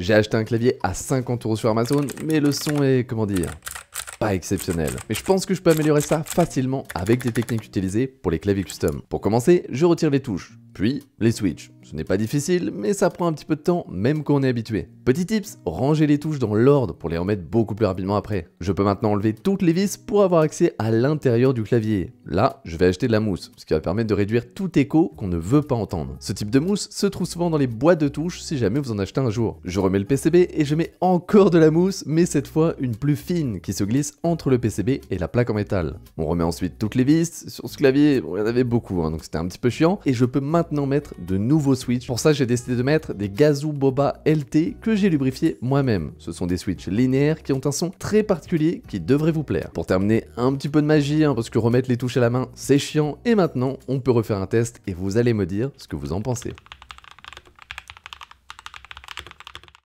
J'ai acheté un clavier à 50 € sur Amazon, mais le son est, comment dire, pas exceptionnel. Mais je pense que je peux améliorer ça facilement avec les techniques utilisées pour les claviers custom. Pour commencer, je retire les touches, puis les switches. Ce n'est pas difficile, mais ça prend un petit peu de temps, même quand on est habitué. Petit tips, rangez les touches dans l'ordre pour les remettre beaucoup plus rapidement après. Je peux maintenant enlever toutes les vis pour avoir accès à l'intérieur du clavier. Là, je vais acheter de la mousse, ce qui va permettre de réduire tout écho qu'on ne veut pas entendre. Ce type de mousse se trouve souvent dans les boîtes de touches si jamais vous en achetez un jour. Je remets le PCB et je mets encore de la mousse, mais cette fois une plus fine qui se glisse entre le PCB et la plaque en métal. On remet ensuite toutes les vis. Sur ce clavier, il y en avait beaucoup, hein, donc c'était un petit peu chiant. Et je peux maintenant mettre de nouveaux switches. Pour ça, j'ai décidé de mettre des Gazoo Boba LT que j'ai lubrifié moi-même. Ce sont des switches linéaires qui ont un son très particulier qui devrait vous plaire. Pour terminer, un petit peu de magie, hein, parce que remettre les touches à la main, c'est chiant. Et maintenant, on peut refaire un test et vous allez me dire ce que vous en pensez.